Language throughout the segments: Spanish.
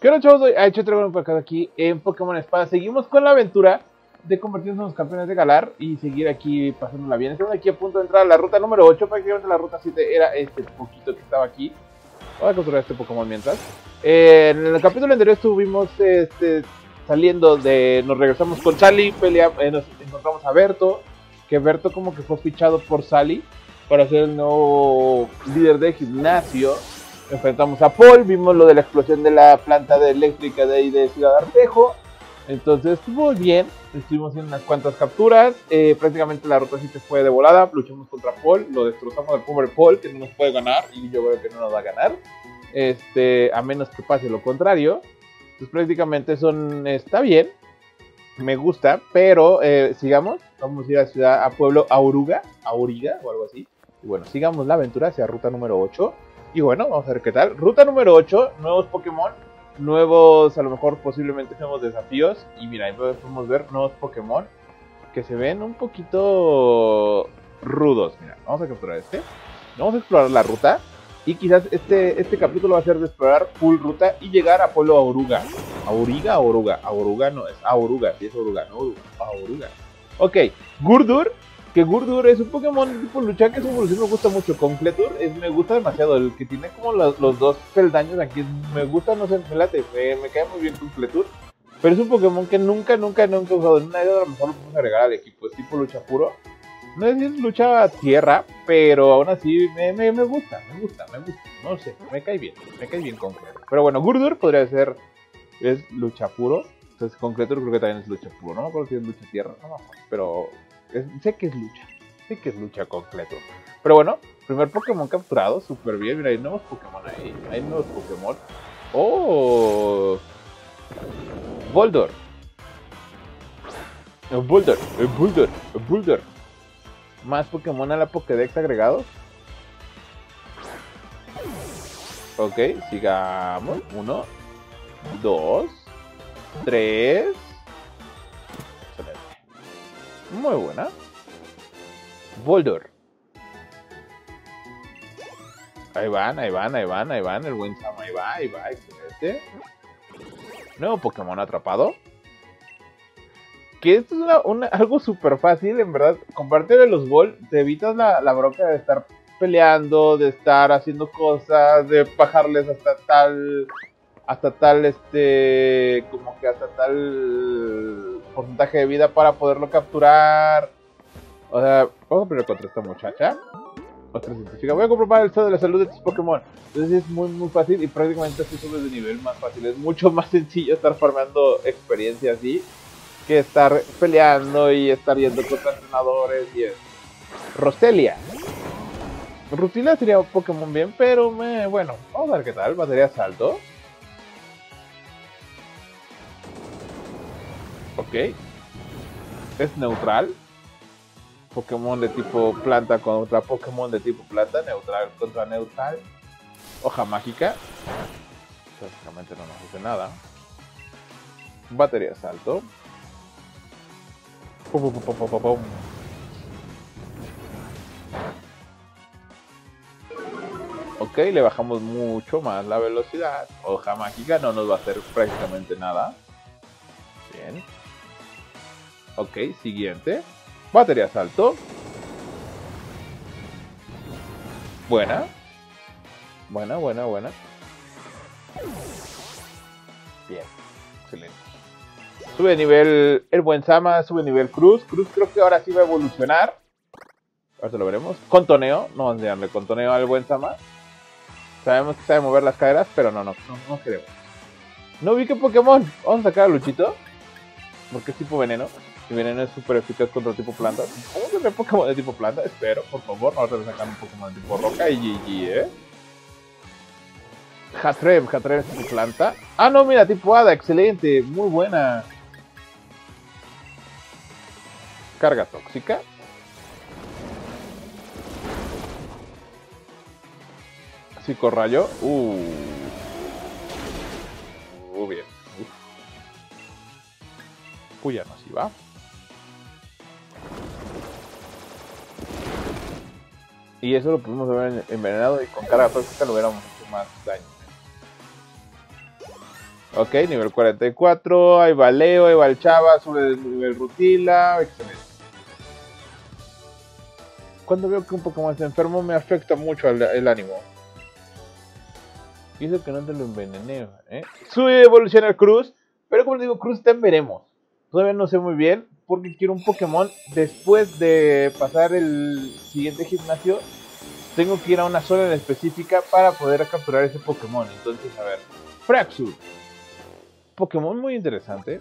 ¿Qué onda, chavos? Hoy iCheo traigo un podcast aquí en Pokémon Espada. Seguimos con la aventura de convertirnos en los campeones de Galar y seguir aquí pasándola bien. Estamos aquí a punto de entrar a la ruta número 8. Prácticamente la ruta 7 era este poquito que estaba aquí. Voy a capturar este Pokémon mientras. En el capítulo anterior estuvimos saliendo de... Nos regresamos con Sally, nos encontramos a Berto. Que Berto como que fue fichado por Sally para ser el nuevo líder de gimnasio. Enfrentamos a Paul, vimos lo de la explosión de la planta de eléctrica de ahí de Ciudad Artejo. Entonces estuvo bien, estuvimos en unas cuantas capturas. Prácticamente la ruta 7 fue de volada, luchamos contra Paul, lo destrozamos al pobre Paul, que no nos puede ganar, y yo creo que no nos va a ganar. A menos que pase lo contrario. Entonces prácticamente está bien, me gusta, pero sigamos. Vamos a ir a Pueblo Auriga, o algo así. Y bueno, sigamos la aventura hacia ruta número 8. Y bueno, vamos a ver qué tal. Ruta número 8, nuevos Pokémon, nuevos, a lo mejor posiblemente nuevos desafíos. Y mira, ahí podemos ver nuevos Pokémon que se ven un poquito rudos. Mira, vamos a capturar este. Vamos a explorar la ruta. Y quizás este capítulo va a ser de explorar full ruta y llegar a Pueblo Oruga. ¿Auriga o Oruga? Oruga no es. Oruga, sí es Oruga, no Oruga. Oruga. Ok, Gurdurr. Que Gurdurr es un Pokémon tipo lucha que su evolución me gusta mucho. Conkeldurr me gusta demasiado. El que tiene como los dos peldaños aquí me gusta, no sé, me late. Me cae muy bien Conkeldurr. Pero es un Pokémon que nunca he usado. En una idea a lo mejor lo podemos agregar al equipo. Es tipo lucha puro. No sé si es lucha tierra, pero aún así me gusta. No sé, me cae bien Conkeldurr. Pero bueno, Gurdurr podría ser... Es lucha puro. Entonces Conkeldurr creo que también es lucha puro. No me acuerdo si es lucha tierra, no me acuerdo, pero... Sé que es lucha completo. Pero bueno, primer Pokémon capturado, súper bien. Mira, hay nuevos Pokémon ahí. Hay nuevos Pokémon. ¡Oh! Boldore. Boldore. Más Pokémon a la Pokédex agregados. Ok, sigamos. 1, 2, 3. Muy buena. Boldore. Ahí van. El buen Sam, ahí va. Excelente. Nuevo Pokémon atrapado. Que esto es algo súper fácil, en verdad. Comparte Veloz Ball, te evitas la bronca de estar peleando, de estar haciendo cosas, de bajarles hasta tal porcentaje de vida para poderlo capturar. O sea, vamos a pelear contra esta muchacha, otra científica. Voy a comprobar el estado de la salud de tus Pokémon. Entonces es muy fácil y prácticamente así subes de nivel más fácil. Es mucho más sencillo estar farmeando experiencia así que estar peleando y estar yendo contra entrenadores y eso. Roselia. Ruchela sería un Pokémon bien, pero bueno, vamos a ver qué tal. Batería asalto. Ok, es neutral. Pokémon de tipo planta contra Pokémon de tipo planta. Neutral contra neutral. Hoja mágica. Prácticamente no nos hace nada. Batería salto. Ok, le bajamos mucho más la velocidad. Hoja mágica no nos va a hacer prácticamente nada. Bien. Ok, siguiente. Batería salto. Buena. Bien, excelente. Sube de nivel el buen Sama, sube de nivel Cruz. Cruz creo que ahora sí va a evolucionar. Ahora lo veremos. Contoneo, no vamos a darle contoneo al buen Sama. Sabemos que sabe mover las caderas, pero no queremos. No vi que Pokémon. Vamos a sacar a Luchito. Porque es tipo veneno. Y veneno es súper eficaz contra el tipo planta. ¿Cómo tener Pokémon de tipo planta? Espero, por favor. Ahora te sacan un Pokémon de tipo roca y GG, Hattrem es tipo planta. Ah, no, mira, tipo hada, excelente. Muy buena. Carga tóxica. Psicorrayo. Muy bien. Puya no se va. Y eso lo pudimos haber envenenado y con carga tóxica lo hubiéramos hecho más daño. Ok, nivel 44, ahí va Leo, ahí va el Chava, sube de nivel Ruchela, excelente. Cuando veo que un Pokémon está enfermo me afecta mucho el ánimo. Y eso que no te lo envenené, ¿eh? Sube, evoluciona Cruz, pero como digo, Cruz también veremos. Todavía no sé muy bien, porque quiero un Pokémon después de pasar el siguiente gimnasio. Tengo que ir a una zona en específica para poder capturar ese Pokémon. Entonces, a ver, Fraxure. Pokémon muy interesante.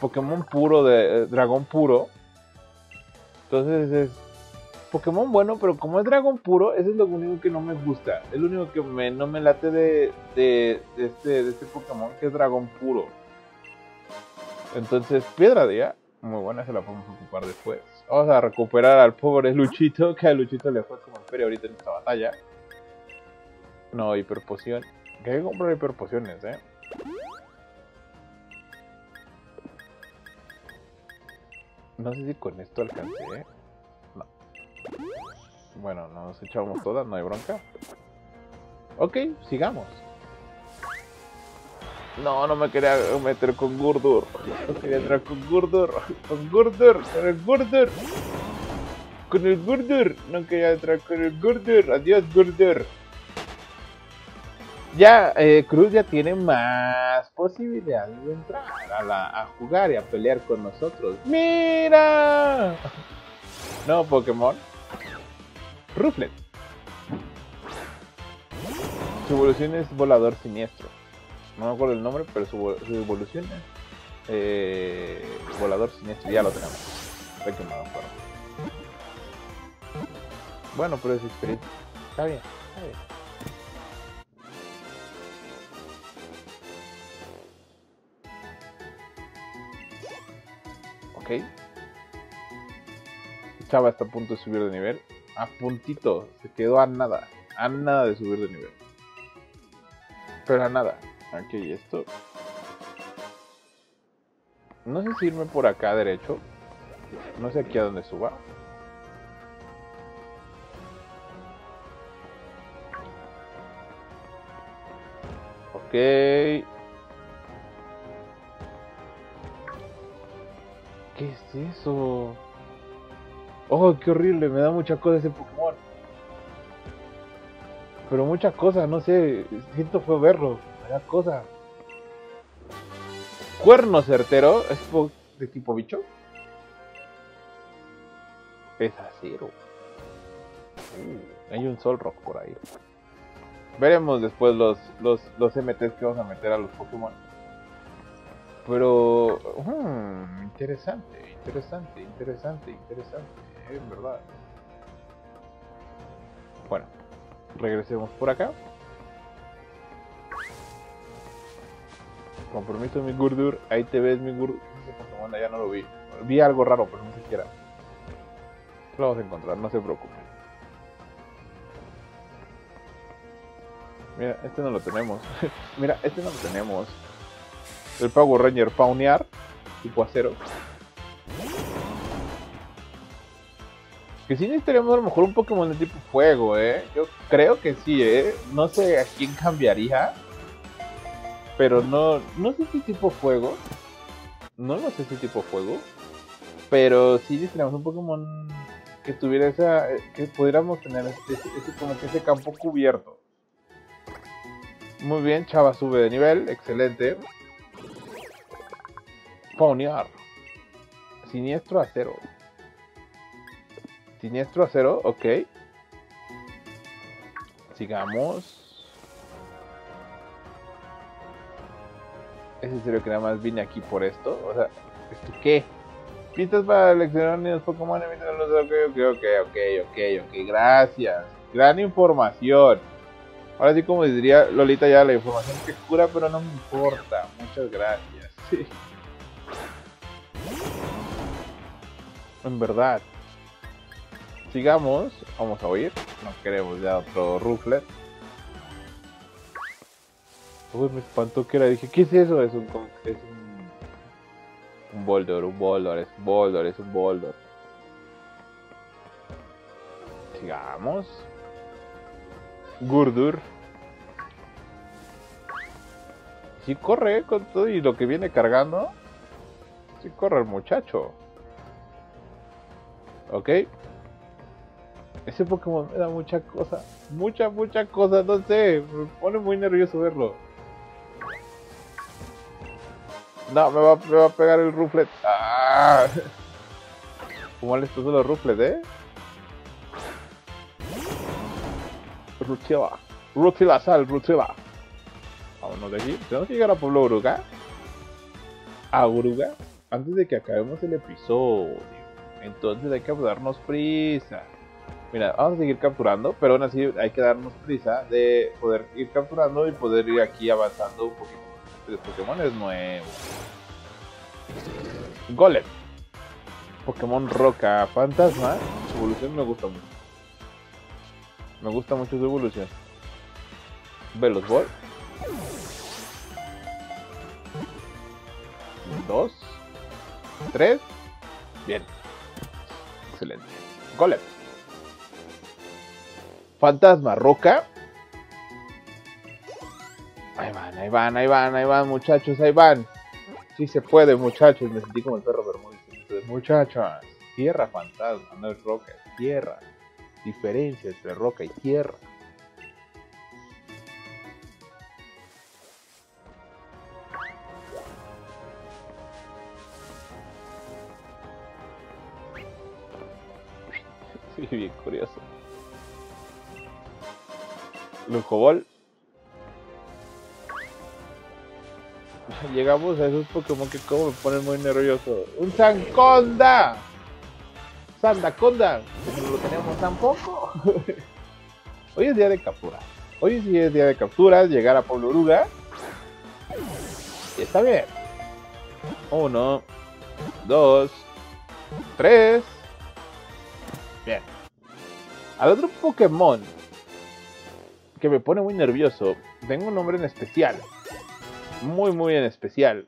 Pokémon puro, de dragón puro. Entonces es Pokémon bueno, pero como es dragón puro, eso es lo único que no me gusta. Es lo único que no me late de este Pokémon, que es dragón puro. Entonces, Piedra Día, muy buena, se la podemos ocupar después. Vamos a recuperar al pobre Luchito, que a Luchito le fue como el pere ahorita en esta batalla. No, hiperpoción. Que hay que comprar hiperpociones, eh. No sé si con esto alcancé, ¿eh? No. Bueno, nos echamos todas, no hay bronca. Ok, sigamos. No, no me quería meter con Gurdurr. No quería entrar con Gurdurr. Con Gurdurr, con el Gurdurr. Con el Gurdurr. No quería entrar con el Gurdurr. Adiós, Gurdurr. Ya, Cruz ya tiene más posibilidades de entrar a jugar y a pelear con nosotros. ¡Mira! No, Pokémon. Ruflet. Su evolución es Volador Siniestro. No me acuerdo el nombre, pero su evolución es Volador Siniestro. Ya lo tenemos. Estoy quemado, pero... Bueno, pero es experiencia. Está bien, está bien. Ok. Chava está a punto de subir de nivel. A puntito. Se quedó a nada. A nada de subir de nivel. Pero a nada. Ok, esto. No sé si irme por acá derecho. No sé aquí a dónde suba. Ok. ¿Qué es eso? ¡Oh, qué horrible! Me da mucha cosa ese Pokémon. Pero mucha cosa, no sé. Siento fue verlo. Me da cosa. Cuerno Certero. ¿Es de tipo bicho? Es acero. Hay un Solrock por ahí. Veremos después los MTs que vamos a meter a los Pokémon. Pero, interesante, en verdad. Bueno, regresemos por acá. Compromiso, mi Gurdurr, ahí te ves, mi Gurdurr. Ese Pokémon ya no lo vi. Vi algo raro, pero no sé qué era. Lo vamos a encontrar, no se preocupen. Mira, este no lo tenemos. Mira, este no lo tenemos. El Power Ranger Paunear, tipo acero. Que sí necesitaríamos a lo mejor un Pokémon de tipo fuego, ¿eh? Yo creo que sí, ¿eh? No sé a quién cambiaría. Pero no sé si tipo fuego. No lo sé si tipo fuego. Pero sí necesitaríamos un Pokémon que tuviera esa... Que pudiéramos tener como que ese campo cubierto. Muy bien, Chava sube de nivel, excelente. Ponyar. Siniestro acero. Siniestro acero, ok. Sigamos. ¿Es en serio que nada más vine aquí por esto? O sea, ¿esto qué? Pistas para seleccionar niños Pokémon. Ok, gracias. Gran información. Ahora sí, como diría Lolita, ya la información que cura, pero no me importa. Muchas gracias. Sí. En verdad. Sigamos. Vamos a huir. No queremos ya otro Ruflet. Uy, me espantó que era. Dije, ¿qué es eso? Es un Boldore, es un Boldore. Sigamos. Gurdurr. Si corre con todo y lo que viene cargando. Si corre el muchacho. Ok. Ese Pokémon me da mucha cosa. Mucha cosa. No sé. Me pone muy nervioso verlo. No, me va a pegar el Ruflet. ¡Ah! Como les puso los Ruflet, Ruchela. Ruchela, sal, Ruchela. Vámonos de aquí. Tenemos que llegar a Pueblo Oruga. A Uruga. Antes de que acabemos el episodio. Entonces hay que darnos prisa. Mira, vamos a seguir capturando. Pero aún así hay que darnos prisa de poder ir capturando y poder ir aquí avanzando un poquito. Los Pokémon es nuevo. Golem. Pokémon Roca Fantasma. Su evolución me gusta mucho. Me gusta mucho su evolución. Veloz Ball. 2, 3. Bien. Excelente. Golem. Fantasma Roca. Ahí van, muchachos, ahí van. Sí se puede, muchachos. Me sentí como el perro Bermúdez. Muchachos, tierra fantasma, no es roca, es tierra. Diferencia entre roca y tierra. Soy bien curioso. Lucobol. Llegamos a esos Pokémon que como me ponen muy nervioso. ¡Un Sandaconda! ¡Sandaconda! No lo tenemos tampoco. Hoy es día de captura. Hoy sí es día de capturas. Llegar a Pueblo Uruga. Y está bien. 1, 2, 3. Bien. Al otro Pokémon que me pone muy nervioso, tengo un nombre en especial. Muy en especial.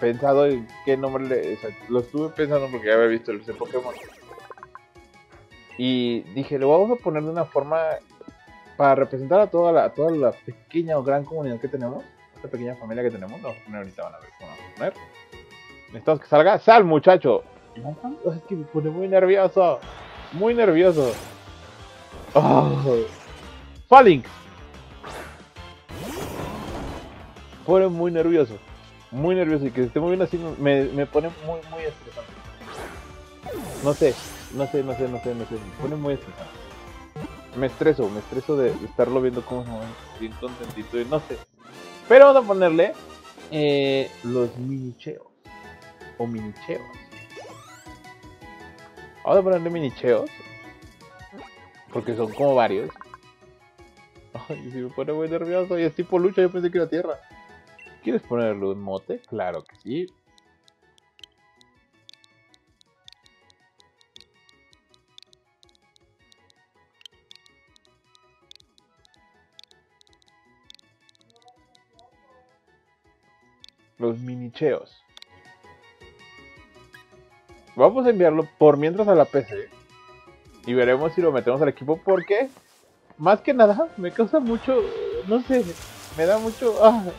Pensado en qué nombre le... O sea, lo estuve pensando porque ya había visto ese Pokémon. Y dije, lo vamos a poner de una forma para representar a toda la pequeña o gran comunidad que tenemos. Esta pequeña familia que tenemos. Vamos a poner ahorita, van a ver cómo vamos a poner. Necesitamos que salga. ¡Sal, muchacho! Es que me pone muy nervioso. Muy nervioso. Oh. Falinks. Pone muy nervioso. Muy nervioso. Y que se esté moviendo así me pone muy estresante. No sé. Me pone muy estresante. Me estreso de estarlo viendo como se mueve. Bien contentito y no sé. Pero vamos a ponerle los minicheos. O minicheos. Vamos a ponerle minicheos. Porque son como varios. Ay, si me pone muy nervioso. Y es tipo lucha, yo pensé que era tierra. ¿Quieres ponerle un mote? Claro que sí. Los minicheos. Vamos a enviarlo por mientras a la PC. Y veremos si lo metemos al equipo porque, más que nada, me causa mucho... No sé... Me da mucho,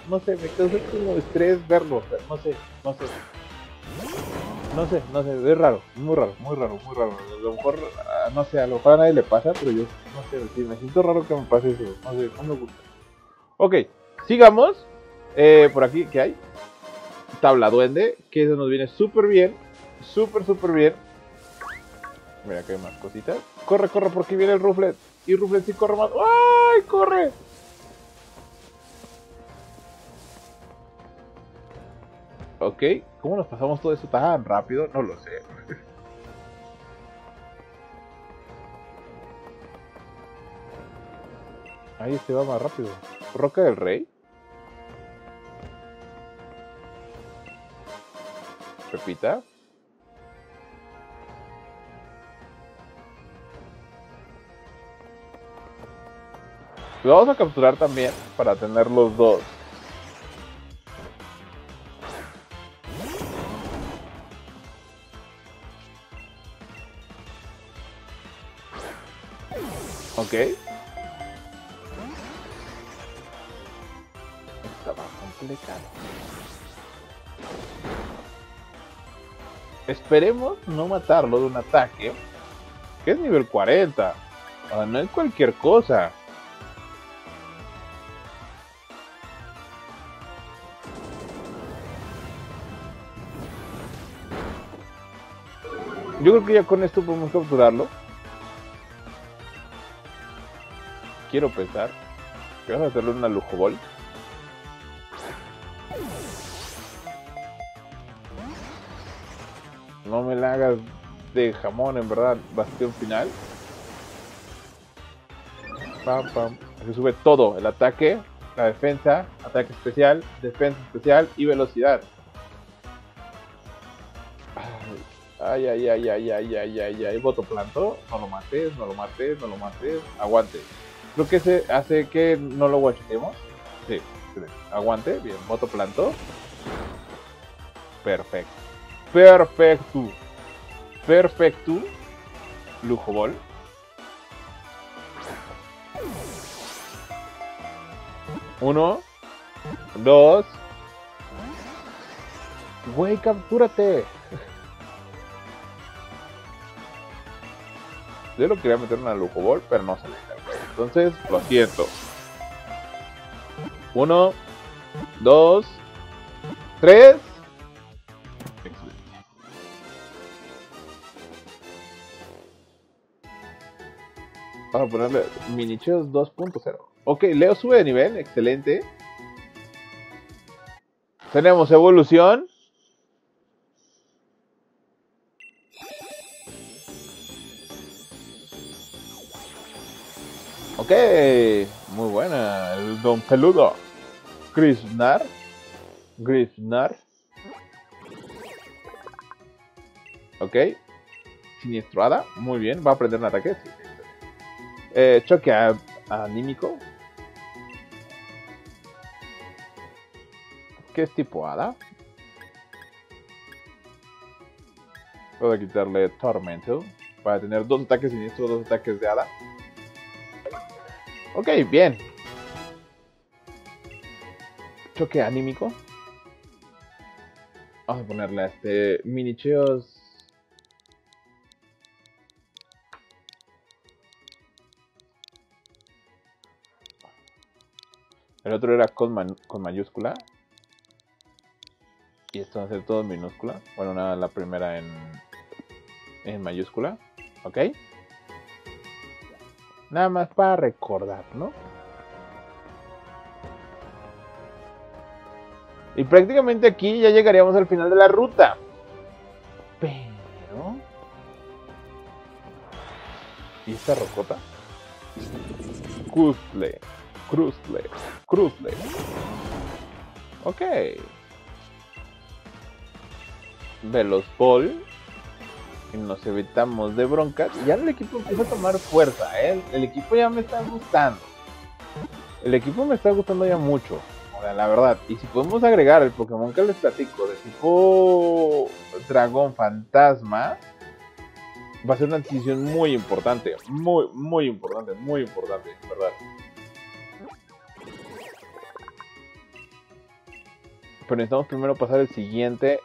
no sé, me causa como estrés verlo, no sé, es raro, muy raro, a lo mejor, no sé, a lo mejor a nadie le pasa, pero yo, no sé, sí, me siento raro que me pase eso, no sé, no me gusta. Ok, sigamos, por aquí, ¿qué hay? Tabla duende, que eso nos viene súper bien. Mira que hay más cositas, corre, porque viene el Ruflet, y Ruflet sí corre más, ¡ay, corre! Ok, ¿cómo nos pasamos todo eso tan rápido? No lo sé. Ahí se va más rápido. Roca del Rey. Pepita. Lo vamos a capturar también para tener los dos. Está complicado. Esperemos no matarlo de un ataque, que es nivel 40. O sea, no es cualquier cosa. Yo creo que ya con esto podemos capturarlo. Quiero pensar que vamos a hacerle una Lujo Ball. No me la hagas de jamón, en verdad. Bastión final. Pam, pam. Se sube todo. El ataque, la defensa, ataque especial, defensa especial y velocidad. Ay, ay, ay, ay, ay, ay, ay, ay. Voto planto. No lo mates, no lo mates, no lo mates. Aguante. Creo que se hace que no lo guachitemos. Sí, aguante. Bien, voto planto. Perfecto. Perfecto. Perfecto. Lujo Ball. Uno. Dos. Güey, captúrate. Yo lo quería meter una Lujo Ball, pero no se le cae. Entonces, lo siento. Uno. Dos. Tres. Vamos a ponerle Minicheos 2.0. Ok, Leo sube de nivel, excelente. Tenemos evolución. Ok, muy buena. El Don Peludo. Grisnar. Grisnar. Ok. Siniestrada. Muy bien, va a aprender un ataque. Sí. Choque anímico. ¿Qué es tipo hada? Voy a quitarle Tormento para tener dos ataques siniestros, dos ataques de hada. Ok, bien. Choque anímico. Vamos a ponerle a este Minicheos. El otro era con mayúscula. Y esto va a ser todo en minúscula. Bueno, nada, la primera en mayúscula. Ok. Nada más para recordar, ¿no? Y prácticamente aquí ya llegaríamos al final de la ruta. Pero... ¿y esta rocota? Cruzle. Cruzle, Cruzle. Ok. Veloz Ball. Y nos evitamos de broncas. Ya el equipo empieza a tomar fuerza, ¿eh? El equipo ya me está gustando. El equipo me está gustando ya mucho. O sea, la verdad. Y si podemos agregar el Pokémon que les platico de tipo Dragón Fantasma, va a ser una adquisición muy importante. Muy, muy importante. Muy importante, ¿verdad? Pero necesitamos primero pasar el siguiente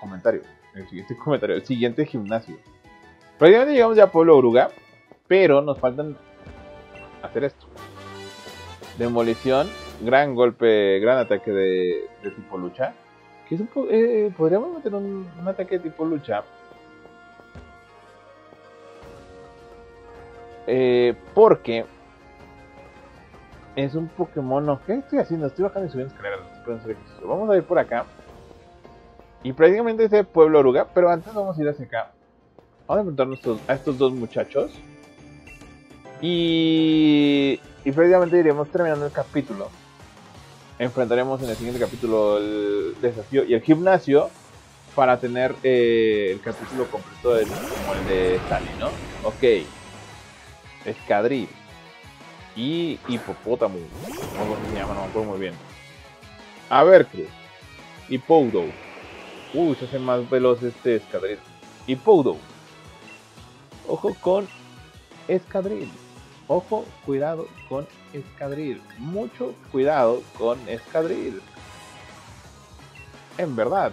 comentario. El siguiente comentario, el siguiente gimnasio. Prácticamente llegamos ya a Pueblo Oruga, pero nos faltan hacer esto. Demolición, gran golpe, gran ataque de tipo lucha. Que es un podríamos meter un ataque de tipo lucha. Porque es un Pokémon. ¿No? ¿Qué estoy haciendo? Estoy bajando y subiendo escaleras. Vamos a ir por acá. Y prácticamente es de Pueblo Oruga. Pero antes vamos a ir hacia acá. Vamos a enfrentarnos a estos dos muchachos. Y prácticamente iremos terminando el capítulo. Enfrentaremos en el siguiente capítulo el desafío y el gimnasio. Para tener el capítulo completo como el de Sally, ¿no? Ok. Escadril. Y hipopótamo. ¿Cómo se llama? No me acuerdo muy bien. A ver, Cruz. Y Poudou. Uy, se hace más veloz este Escadril. Y Poudou. Ojo con Escadril. Ojo, cuidado con Escadril. Mucho cuidado con Escadril. en verdad.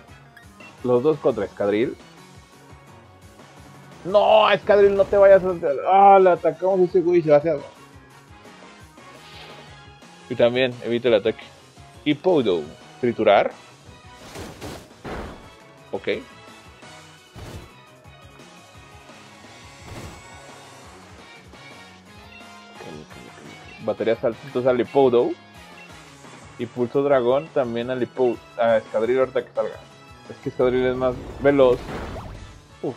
Los dos contra Escadril. No, Escadril, no te vayas a... Ah, le atacamos a ese güey y se va hacia... Y también evita el ataque. Y Poudou, triturar. Ok. Batería saltitos a Lipodo. Y Pulso Dragón también a Lipodo. A Escadril ahorita que salga. Es que Escadril es más veloz. Uf.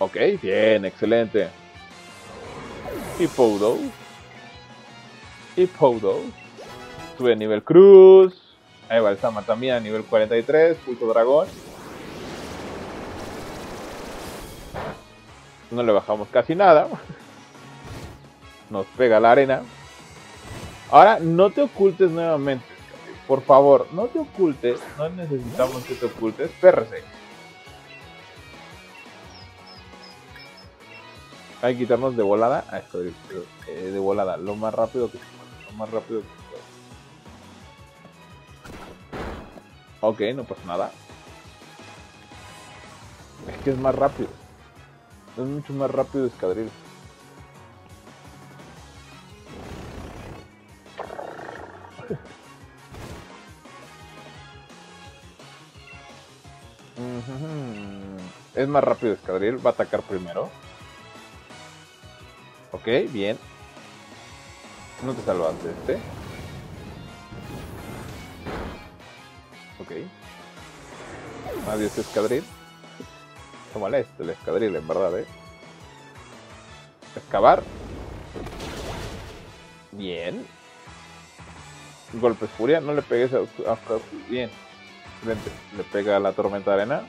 Ok, bien, excelente. Y Poudou. Y Poudou. Sube a nivel Cruz. Ahí va el Sama también a nivel 43. Pulso Dragón. No le bajamos casi nada. Nos pega la arena. Ahora, no te ocultes nuevamente. Por favor, no te ocultes. No necesitamos que te ocultes. Pérrese. Hay que quitarnos de volada. Ah, esto de volada. Lo más rápido que se pueda. Lo más rápido que se pueda. Ok, no pasa nada. Es que es más rápido. Es mucho más rápido Escadril. Es más rápido Escadril. Va a atacar primero. Ok, bien. No te salvas de este. Ok. Adiós Escadril. Tómale este, el Escadril, en verdad, Excavar. Bien. Golpes furia, no le pegues a Cruz. Bien. Excelente. Le pega a la tormenta de arena.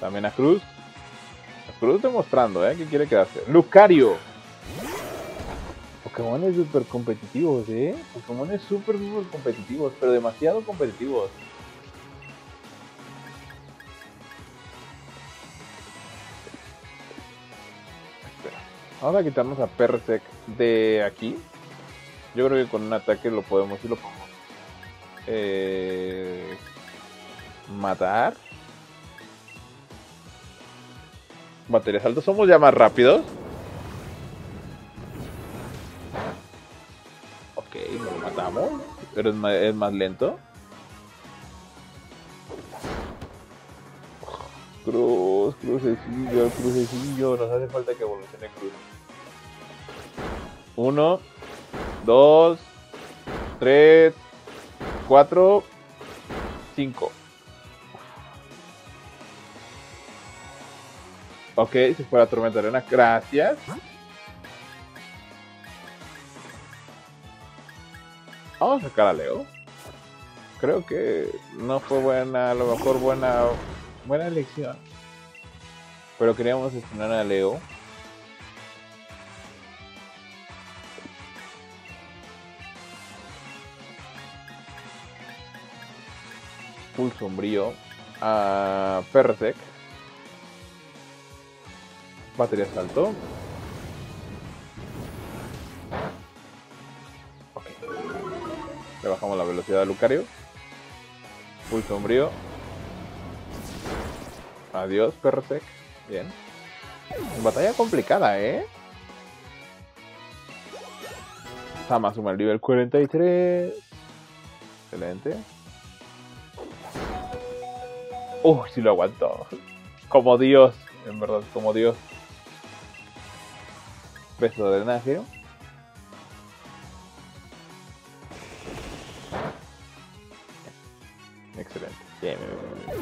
También a Cruz. A Cruz demostrando, ¿qué quiere quedarse? Lucario. Pokémon es súper competitivos, Pokémon es súper competitivos, pero demasiado competitivos. Vamos a quitarnos a Persec de aquí. Yo creo que con un ataque lo podemos y lo podemos matar. Batería salto, somos ya más rápidos. Ok, lo matamos. Pero es más lento. Cruz, crucecillo, crucecillo. Nos hace falta que evolucione Cruz. 1, 2, 3, 4, 5. Ok, se fue la tormenta de arena. Gracias. Vamos a sacar a Leo. Creo que no fue buena, a lo mejor buena elección, pero queríamos estrenar a Leo. Pulso sombrío a Persec. Batería salto. Ok. Le bajamos la velocidad a Lucario. Pulso sombrío. Adiós, Persec. Bien. Batalla complicada, Sama suma el nivel 43. Excelente. Uy, sí lo aguantó. Como Dios, en verdad, como Dios. Beso de drenaje. Excelente. Bien, bien, bien.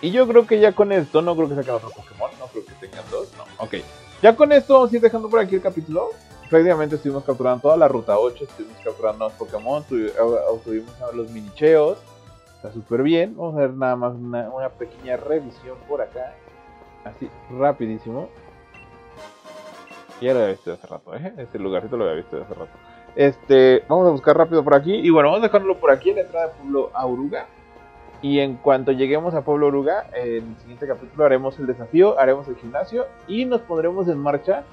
Y yo creo que ya con esto, no creo que saquen otro Pokémon, no creo que tengan dos, no, ok. Ya con esto vamos a ir dejando por aquí el capítulo. Prácticamente estuvimos capturando toda la ruta 8, estuvimos capturando a los Pokémon, obtuvimos a los minicheos. Está súper bien, vamos a ver nada más una pequeña revisión por acá. Así, rapidísimo. Ya lo había visto de hace rato, este lugarcito lo había visto de hace rato. Vamos a buscar rápido por aquí, y bueno, vamos a dejarlo por aquí en la entrada de Pueblo Auriga. Y en cuanto lleguemos a Pueblo Uruga, en el siguiente capítulo haremos el desafío, haremos el gimnasio y nos pondremos en marcha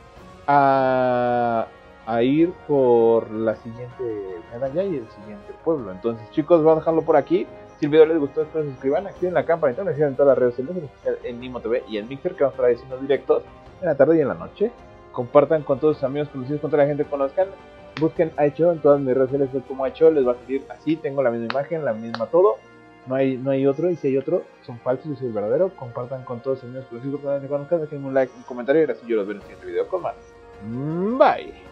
a ir por la siguiente medalla y el siguiente pueblo. Entonces, chicos, vamos a dejarlo por aquí. Si el video les gustó, espero que se suscriban, activen la campanita, nos sigan en todas las redes sociales, en Nimo TV y en Mixer, que vamos a estar haciendo directos en la tarde y en la noche. Compartan con todos sus amigos, conocidos, con toda la gente que conozcan. Busquen iCheo en todas mis redes sociales, soy como iCheo, les va a salir así, tengo la misma imagen, la misma todo. No hay otro, y si hay otro, son falsos y soy verdadero. Compartan con todos sus amigos, conocidos, con toda la gente que conozcan. Dejen un like, un comentario y gracias, yo los veo en el siguiente video con más. Bye.